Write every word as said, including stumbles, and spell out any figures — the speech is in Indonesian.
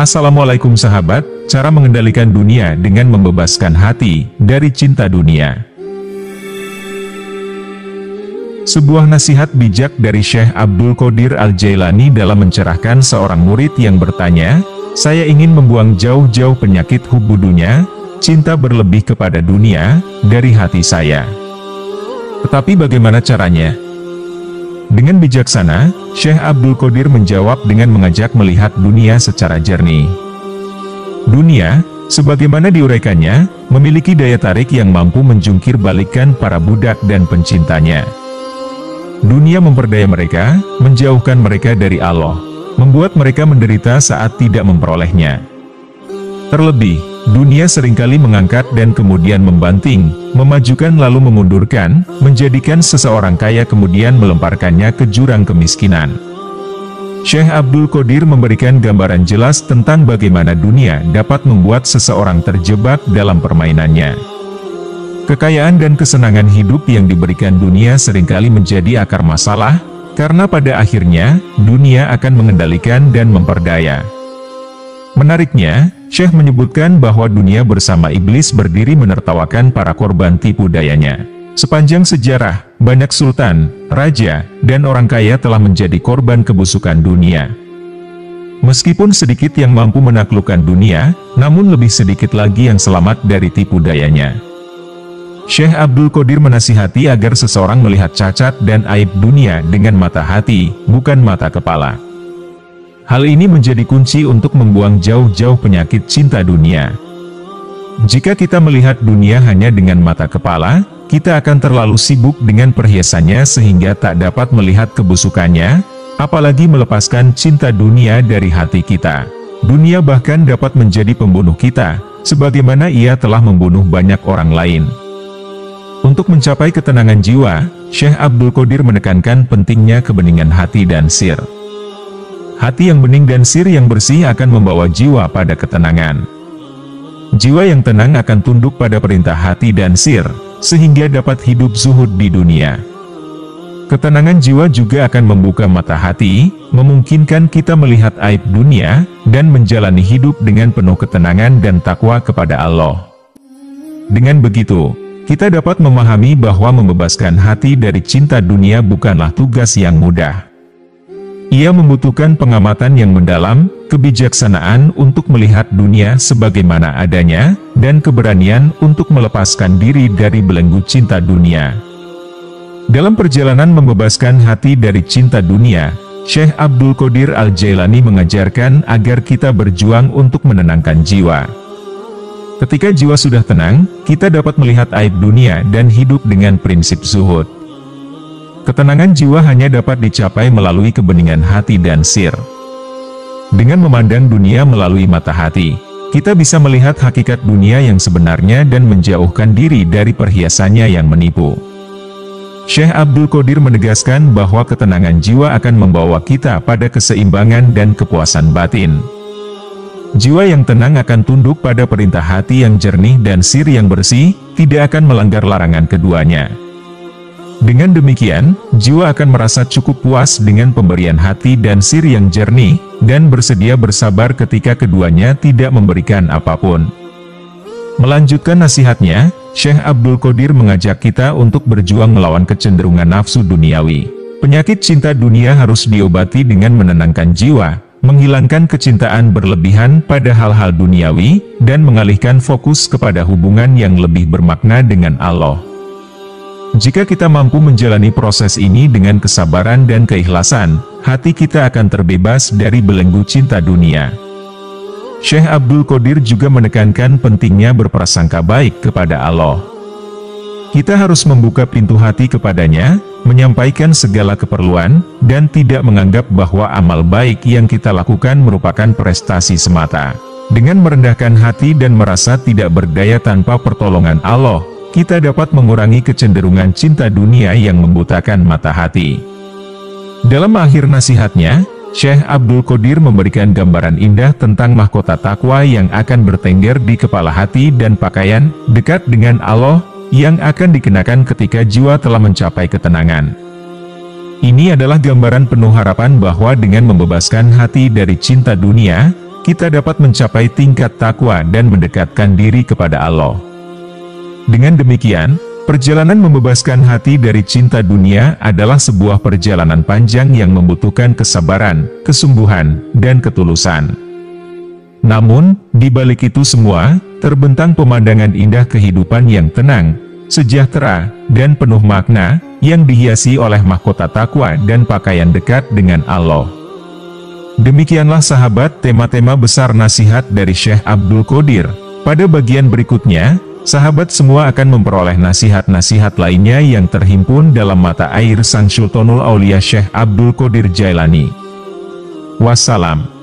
Assalamualaikum sahabat, cara mengendalikan dunia dengan membebaskan hati dari cinta dunia. Sebuah nasihat bijak dari Syekh Abdul Qadir Al-Jailani dalam mencerahkan seorang murid yang bertanya, "Saya ingin membuang jauh-jauh penyakit hubb al-dunya, cinta berlebih kepada dunia, dari hati saya. Tetapi bagaimana caranya?" Dengan bijaksana, Syekh Abdul Qadir menjawab dengan mengajak melihat dunia secara jernih. Dunia, sebagaimana diuraikannya, memiliki daya tarik yang mampu menjungkir balikkan para budak dan pencintanya. Dunia memperdaya mereka, menjauhkan mereka dari Allah, membuat mereka menderita saat tidak memperolehnya. Terlebih, dunia seringkali mengangkat dan kemudian membanting, memajukan lalu mengundurkan, menjadikan seseorang kaya kemudian melemparkannya ke jurang kemiskinan. Syekh Abdul Qadir memberikan gambaran jelas tentang bagaimana dunia dapat membuat seseorang terjebak dalam permainannya. Kekayaan dan kesenangan hidup yang diberikan dunia seringkali menjadi akar masalah, karena pada akhirnya, dunia akan mengendalikan dan memperdaya. Menariknya, Syekh menyebutkan bahwa dunia bersama iblis berdiri menertawakan para korban tipu dayanya. Sepanjang sejarah, banyak sultan, raja, dan orang kaya telah menjadi korban kebusukan dunia. Meskipun sedikit yang mampu menaklukkan dunia, namun lebih sedikit lagi yang selamat dari tipu dayanya. Syekh Abdul Qadir menasihati agar seseorang melihat cacat dan aib dunia dengan mata hati, bukan mata kepala. Hal ini menjadi kunci untuk membuang jauh-jauh penyakit cinta dunia. Jika kita melihat dunia hanya dengan mata kepala, kita akan terlalu sibuk dengan perhiasannya sehingga tak dapat melihat kebusukannya, apalagi melepaskan cinta dunia dari hati kita. Dunia bahkan dapat menjadi pembunuh kita, sebagaimana ia telah membunuh banyak orang lain. Untuk mencapai ketenangan jiwa, Syekh Abdul Qadir menekankan pentingnya kebeningan hati dan sir. Hati yang bening dan sir yang bersih akan membawa jiwa pada ketenangan. Jiwa yang tenang akan tunduk pada perintah hati dan sir, sehingga dapat hidup zuhud di dunia. Ketenangan jiwa juga akan membuka mata hati, memungkinkan kita melihat aib dunia, dan menjalani hidup dengan penuh ketenangan dan takwa kepada Allah. Dengan begitu, kita dapat memahami bahwa membebaskan hati dari cinta dunia bukanlah tugas yang mudah. Ia membutuhkan pengamatan yang mendalam, kebijaksanaan untuk melihat dunia sebagaimana adanya, dan keberanian untuk melepaskan diri dari belenggu cinta dunia. Dalam perjalanan membebaskan hati dari cinta dunia, Syekh Abdul Qadir Al-Jailani mengajarkan agar kita berjuang untuk menenangkan jiwa. Ketika jiwa sudah tenang, kita dapat melihat aib dunia dan hidup dengan prinsip zuhud. Ketenangan jiwa hanya dapat dicapai melalui kebeningan hati dan sir. Dengan memandang dunia melalui mata hati, kita bisa melihat hakikat dunia yang sebenarnya dan menjauhkan diri dari perhiasannya yang menipu. Syekh Abdul Qadir menegaskan bahwa ketenangan jiwa akan membawa kita pada keseimbangan dan kepuasan batin. Jiwa yang tenang akan tunduk pada perintah hati yang jernih dan sir yang bersih, tidak akan melanggar larangan keduanya. Dengan demikian, jiwa akan merasa cukup puas dengan pemberian hati dan sir yang jernih, dan bersedia bersabar ketika keduanya tidak memberikan apapun. Melanjutkan nasihatnya, Syekh Abdul Qadir mengajak kita untuk berjuang melawan kecenderungan nafsu duniawi. Penyakit cinta dunia harus diobati dengan menenangkan jiwa, menghilangkan kecintaan berlebihan pada hal-hal duniawi, dan mengalihkan fokus kepada hubungan yang lebih bermakna dengan Allah. Jika kita mampu menjalani proses ini dengan kesabaran dan keikhlasan, hati kita akan terbebas dari belenggu cinta dunia. Syekh Abdul Qadir juga menekankan pentingnya berprasangka baik kepada Allah. Kita harus membuka pintu hati kepadanya, menyampaikan segala keperluan, dan tidak menganggap bahwa amal baik yang kita lakukan merupakan prestasi semata. Dengan merendahkan hati dan merasa tidak berdaya tanpa pertolongan Allah, kita dapat mengurangi kecenderungan cinta dunia yang membutakan mata hati. Dalam akhir nasihatnya, Syekh Abdul Qadir memberikan gambaran indah tentang mahkota takwa yang akan bertengger di kepala hati dan pakaian dekat dengan Allah yang akan dikenakan ketika jiwa telah mencapai ketenangan. Ini adalah gambaran penuh harapan bahwa dengan membebaskan hati dari cinta dunia, kita dapat mencapai tingkat takwa dan mendekatkan diri kepada Allah. Dengan demikian, perjalanan membebaskan hati dari cinta dunia adalah sebuah perjalanan panjang yang membutuhkan kesabaran, kesungguhan, dan ketulusan. Namun, di balik itu semua, terbentang pemandangan indah kehidupan yang tenang, sejahtera, dan penuh makna, yang dihiasi oleh mahkota takwa dan pakaian dekat dengan Allah. Demikianlah sahabat tema-tema besar nasihat dari Syekh Abdul Qadir. Pada bagian berikutnya, sahabat semua akan memperoleh nasihat-nasihat lainnya yang terhimpun dalam mata air Sang Sulthonul Auliya Syekh Abdul Qadir Jailani. Wassalam.